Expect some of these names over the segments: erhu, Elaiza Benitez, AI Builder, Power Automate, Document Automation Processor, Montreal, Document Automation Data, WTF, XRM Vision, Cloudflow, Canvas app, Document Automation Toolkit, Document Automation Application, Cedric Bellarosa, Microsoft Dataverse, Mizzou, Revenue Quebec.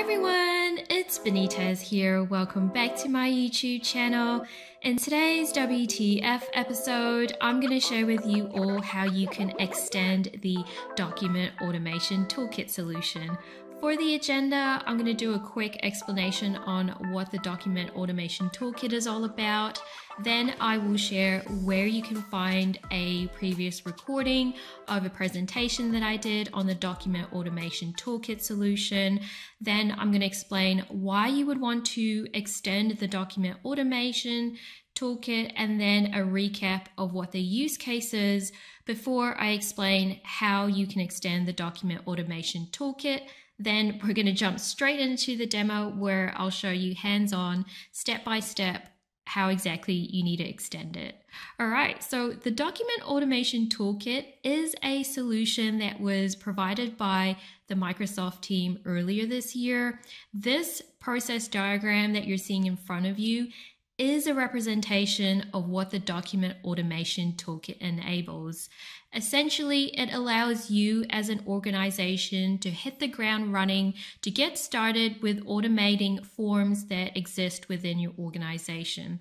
Hi everyone, it's Benitez here. Welcome back to my YouTube channel. In today's WTF episode, I'm going to share with you all how you can extend the Document Automation Toolkit solution. For the agenda, I'm going to do a quick explanation on what the Document Automation Toolkit is all about. Then I will share where you can find a previous recording of a presentation that I did on the Document Automation Toolkit solution. Then I'm going to explain why you would want to extend the Document Automation Toolkit, and then a recap of what the use case is before I explain how you can extend the Document Automation Toolkit. Then we're going to jump straight into the demo where I'll show you hands-on, step-by-step, how exactly you need to extend it. All right, so the Document Automation Toolkit is a solution that was provided by the Microsoft team earlier this year. This process diagram that you're seeing in front of you is a representation of what the Document Automation Toolkit enables. Essentially, it allows you as an organization to hit the ground running, to get started with automating forms that exist within your organization.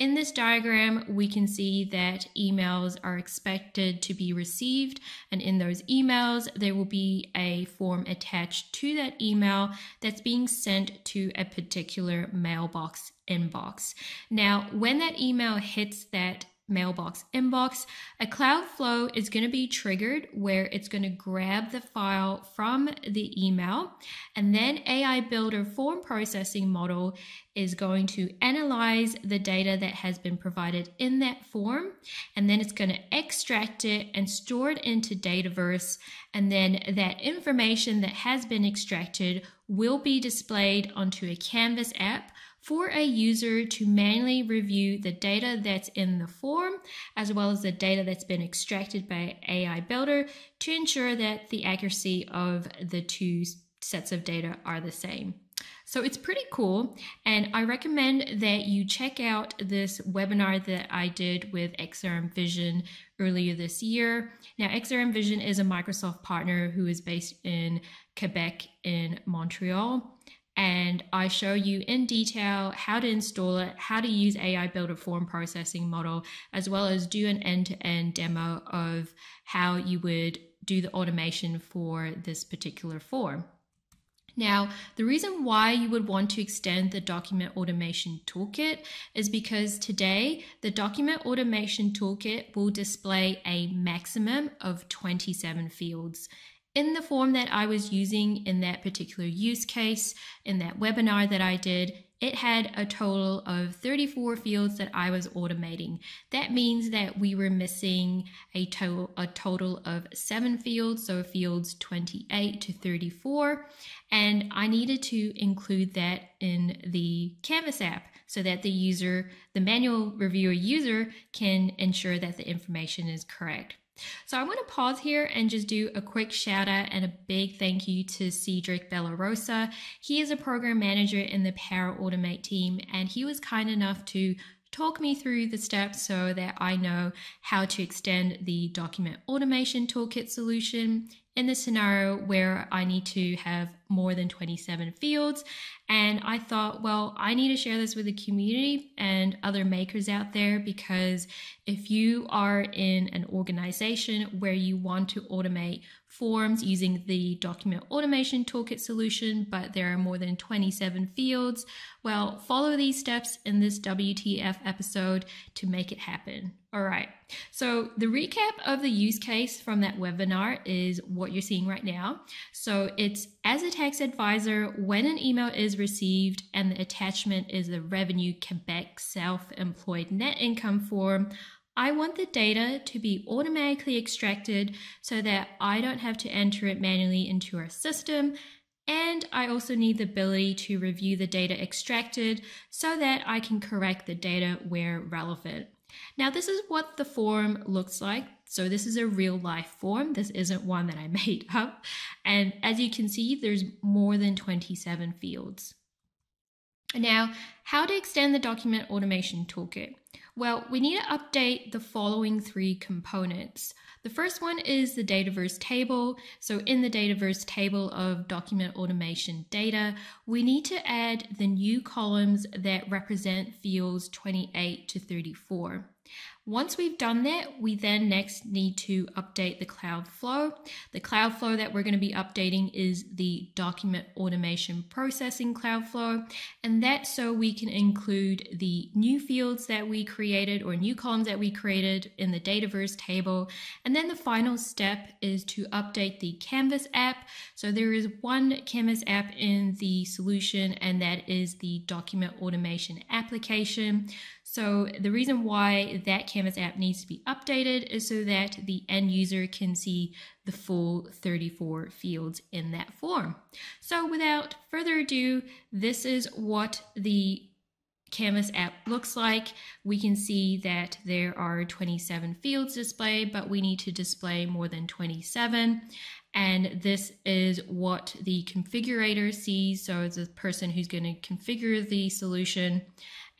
In this diagram, we can see that emails are expected to be received, and in those emails, there will be a form attached to that email that's being sent to a particular mailbox inbox. Now, when that email hits that mailbox inbox, a Cloudflow is going to be triggered where it's going to grab the file from the email, and then AI Builder form processing model is going to analyze the data that has been provided in that form, and then it's going to extract it and store it into Dataverse, and then that information that has been extracted will be displayed onto a Canvas app for a user to manually review the data that's in the form, as well as the data that's been extracted by AI Builder, to ensure that the accuracy of the two sets of data are the same. So it's pretty cool, and I recommend that you check out this webinar that I did with XRM Vision earlier this year. Now, XRM Vision is a Microsoft partner who is based in Quebec in Montreal. And I show you in detail how to install it, how to use AI Builder form processing model, as well as do an end-to-end demo of how you would do the automation for this particular form. Now, the reason why you would want to extend the Document Automation Toolkit is because today the Document Automation Toolkit will display a maximum of 27 fields. In the form that I was using in that particular use case, in that webinar that I did, it had a total of 34 fields that I was automating. That means that we were missing a total of 7 fields, so fields 28 to 34, and I needed to include that in the Canvas app so that the user, the manual reviewer user, can ensure that the information is correct. So I want to pause here and just do a quick shout out and a big thank you to Cedric Bellarosa. He is a program manager in the Power Automate team, and he was kind enough to talk me through the steps so that I know how to extend the Document Automation Toolkit solution in the scenario where I need to have more than 27 fields. And I thought, well, I need to share this with the community and other makers out there, because if you are in an organization where you want to automate forms using the Document Automation Toolkit solution, but there are more than 27 fields, well, follow these steps in this WTF episode to make it happen. All right, so the recap of the use case from that webinar is what you're seeing right now. So it's as a tax advisor, when an email is received and the attachment is the Revenue Quebec self-employed net income form, I want the data to be automatically extracted so that I don't have to enter it manually into our system. And I also need the ability to review the data extracted so that I can correct the data where relevant. Now, this is what the form looks like. So this is a real life form. This isn't one that I made up. And as you can see, there's more than 27 fields. Now, how to extend the Document Automation Toolkit? Well, we need to update the following three components. The first one is the Dataverse table. So in the Dataverse table of document automation data, we need to add the new columns that represent fields 28 to 34. Once we've done that, we then next need to update the cloud flow. The cloud flow that we're going to be updating is the document automation processing cloud flow, and that's so we can include the new fields that we created or new columns that we created in the Dataverse table. And then the final step is to update the Canvas app. So there is one Canvas app in the solution, and that is the document automation application. So the reason why that Canvas app needs to be updated is so that the end user can see the full 34 fields in that form. So without further ado, this is what the Canvas app looks like. We can see that there are 27 fields displayed, but we need to display more than 27. And this is what the configurator sees. So it's a person who's going to configure the solution.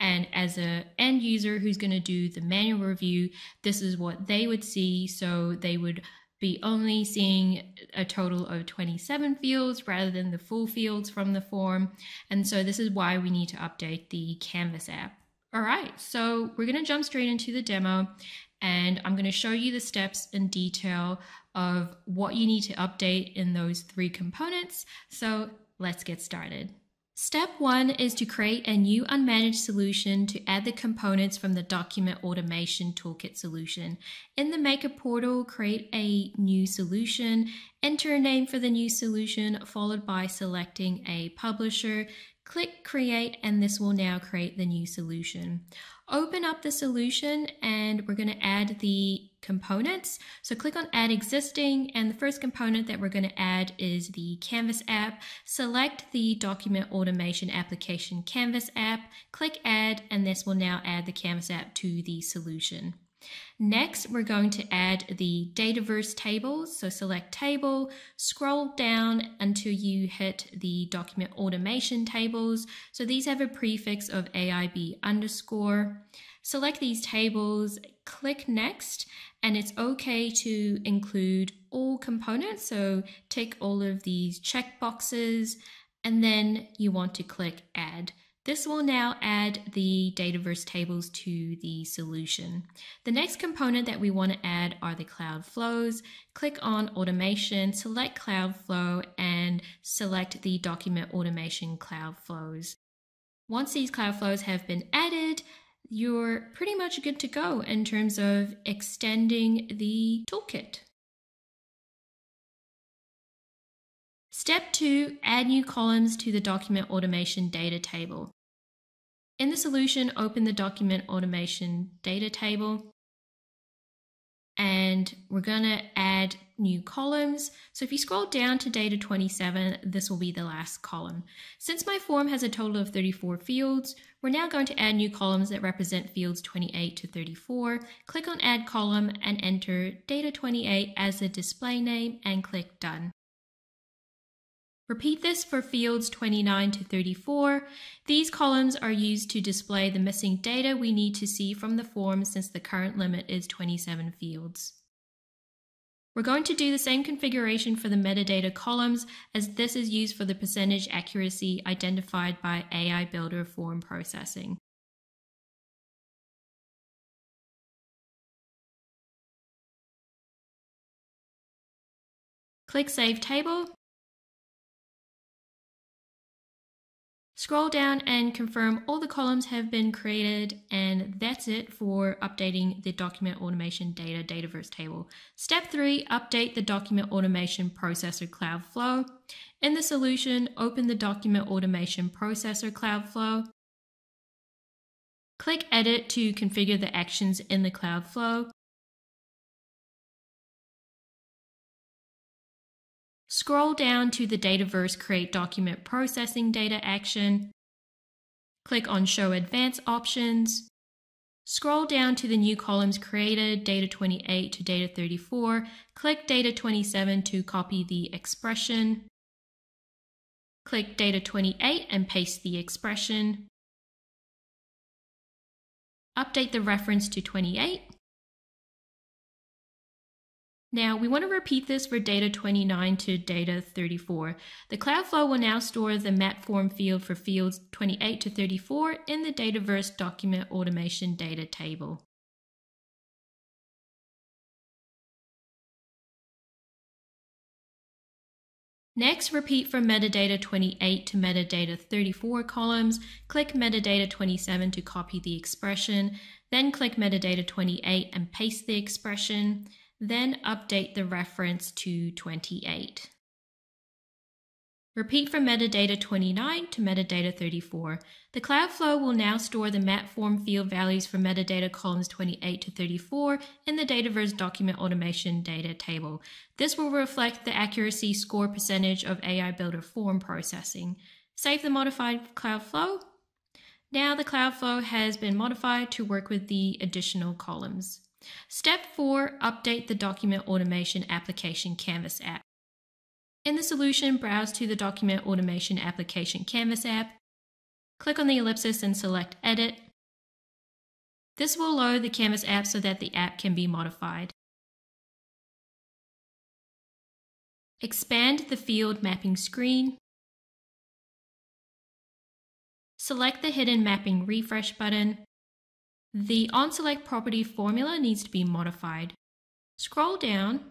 And as an end user who's going to do the manual review, this is what they would see. So they would be only seeing a total of 27 fields rather than the full fields from the form. And so this is why we need to update the Canvas app. All right, so we're going to jump straight into the demo, and I'm going to show you the steps in detail of what you need to update in those three components. So let's get started. Step one is to create a new unmanaged solution to add the components from the Document Automation Toolkit solution. In the Maker portal, create a new solution, enter a name for the new solution, followed by selecting a publisher. Click Create, and this will now create the new solution. Open up the solution, and we're going to add the components. So click on Add Existing, and the first component that we're going to add is the Canvas app. Select the Document Automation Application Canvas app, click Add, and this will now add the Canvas app to the solution. Next, we're going to add the Dataverse tables. So select Table, scroll down until you hit the Document Automation tables. So these have a prefix of AIB underscore. Select these tables, click Next, and it's okay to include all components. So tick all of these check boxes, and then you want to click Add. This will now add the Dataverse tables to the solution. The next component that we want to add are the cloud flows. Click on Automation, select Cloud Flow, and select the Document Automation Cloud Flows. Once these cloud flows have been added, you're pretty much good to go in terms of extending the toolkit. Step two, add new columns to the Document Automation Data table. In the solution, open the Document Automation Data table, and we're going to add new columns. So if you scroll down to data 27, this will be the last column. Since my form has a total of 34 fields, we're now going to add new columns that represent fields 28 to 34. Click on Add Column and enter data 28 as the display name and click Done. Repeat this for fields 29 to 34. These columns are used to display the missing data we need to see from the form, since the current limit is 27 fields. We're going to do the same configuration for the metadata columns, as this is used for the percentage accuracy identified by AI Builder form processing. Click Save Table. Scroll down and confirm all the columns have been created, and that's it for updating the Document Automation Data Dataverse table. Step three, update the Document Automation Processor Cloud Flow. In the solution, open the Document Automation Processor Cloud Flow. Click Edit to configure the actions in the Cloud Flow. Scroll down to the Dataverse Create Document Processing Data action. Click on Show Advanced Options. Scroll down to the new columns created, data 28 to data 34. Click data 27 to copy the expression. Click Data 28 and paste the expression. Update the reference to 28. Now we want to repeat this for data 29 to data 34. The Cloudflow will now store the map form field for fields 28 to 34 in the Dataverse Document Automation Data Table. Next, repeat from metadata 28 to metadata 34 columns. Click metadata 27 to copy the expression. Then click metadata 28 and paste the expression. Then update the reference to 28. Repeat from metadata 29 to metadata 34. The Cloudflow will now store the map form field values for metadata columns 28 to 34 in the Dataverse Document Automation Data Table. This will reflect the accuracy score percentage of AI Builder form processing. Save the modified Cloudflow. Now the Cloudflow has been modified to work with the additional columns. Step 4, update the Document Automation Application Canvas app. In the solution, browse to the Document Automation Application Canvas app. Click on the ellipsis and select Edit. This will load the Canvas app so that the app can be modified. Expand the field mapping screen. Select the hidden mapping refresh button. The OnSelect property formula needs to be modified. Scroll down.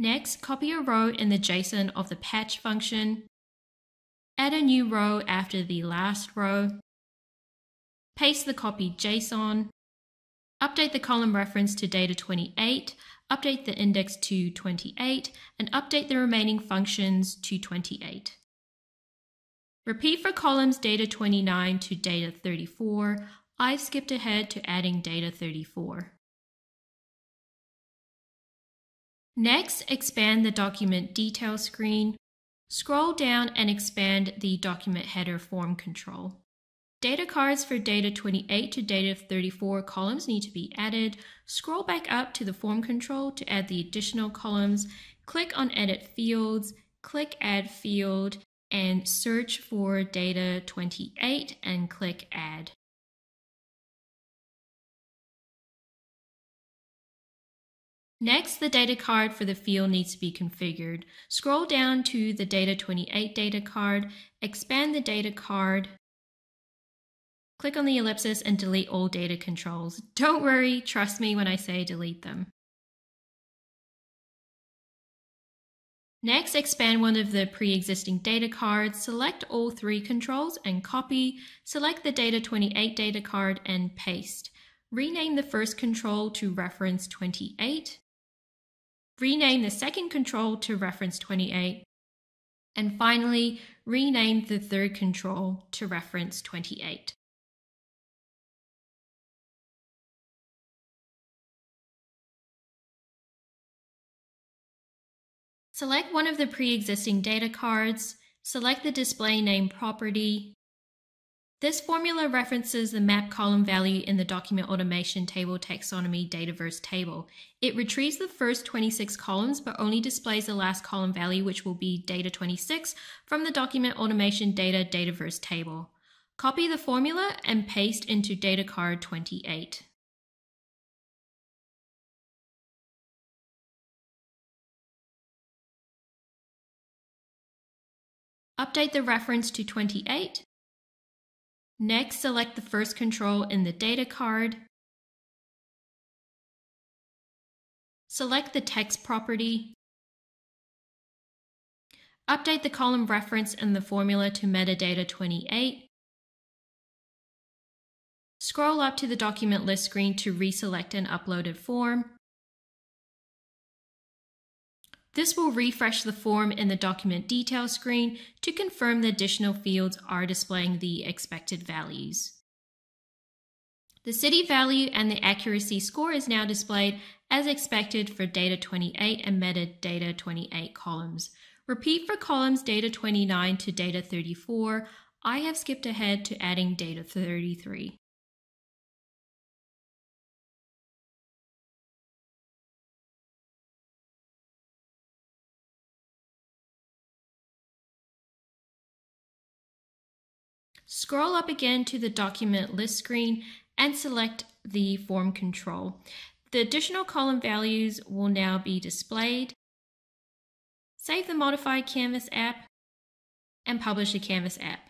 Next, copy a row in the JSON of the patch function. Add a new row after the last row. Paste the copied JSON. Update the column reference to data 28. Update the index to 28. And update the remaining functions to 28. Repeat for columns data 29 to data 34. I've skipped ahead to adding data 34. Next, expand the document detail screen. Scroll down and expand the document header form control. Data cards for data 28 to data 34 columns need to be added. Scroll back up to the form control to add the additional columns. Click on Edit Fields, click Add Field, and search for data 28 and click Add. Next, the data card for the field needs to be configured. Scroll down to the Data 28 data card, expand the data card, click on the ellipsis and delete all data controls. Don't worry, trust me when I say delete them. Next, expand one of the pre-existing data cards, select all three controls and copy, select the Data 28 data card and paste. Rename the first control to reference 28. Rename the second control to reference 28. And finally, rename the third control to reference 28. Select one of the pre-existing data cards. Select the display name property. This formula references the map column value in the Document Automation Table Taxonomy Dataverse table. It retrieves the first 26 columns but only displays the last column value, which will be data 26, from the Document Automation Data Dataverse table. Copy the formula and paste into data card 28. Update the reference to 28. Next, select the first control in the data card. Select the text property. Update the column reference in the formula to metadata 28. Scroll up to the document list screen to reselect an uploaded form. This will refresh the form in the document detail screen to confirm the additional fields are displaying the expected values. The city value and the accuracy score is now displayed as expected for data 28 and metadata 28 columns. Repeat for columns data 29 to data 34. I have skipped ahead to adding data 33. Scroll up again to the document list screen and select the form control. The additional column values will now be displayed. Save the modified Canvas app and publish the Canvas app.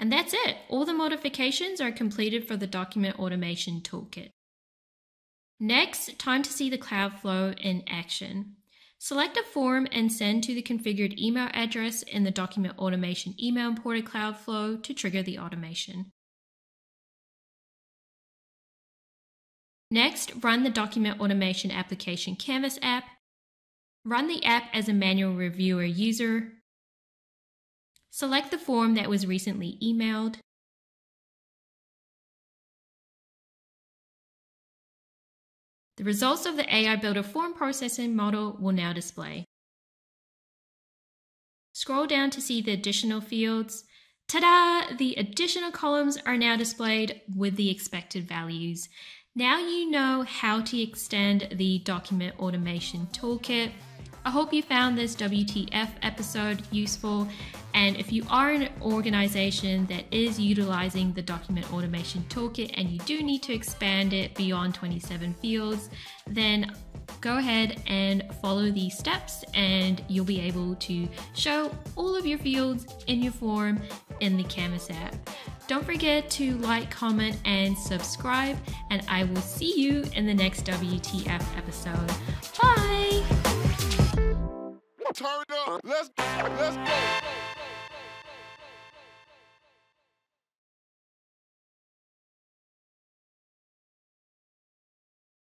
And that's it. All the modifications are completed for the Document Automation Toolkit. Next, time to see the Cloudflow in action. Select a form and send to the configured email address in the Document Automation Email Importer Cloudflow to trigger the automation. Next, run the Document Automation Application Canvas app. Run the app as a manual reviewer user. Select the form that was recently emailed. The results of the AI Builder form processing model will now display. Scroll down to see the additional fields. Ta-da! The additional columns are now displayed with the expected values. Now you know how to extend the Document Automation Toolkit. I hope you found this WTF episode useful, and if you are an organization that is utilizing the Document Automation Toolkit and you do need to expand it beyond 27 fields, then go ahead and follow these steps and you'll be able to show all of your fields in your form in the Canvas app. Don't forget to like, comment, and subscribe, and I will see you in the next WTF episode. Bye! Turn up. Let's go.